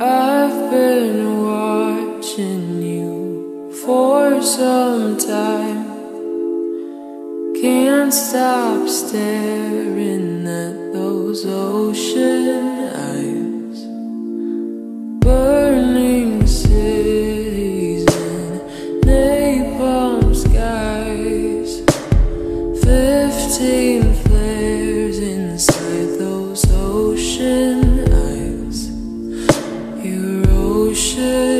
I've been watching you for some time. Can't stop staring at those ocean eyes. Burning cities and napalm skies. 15 flares inside those ocean eyes. Ocean.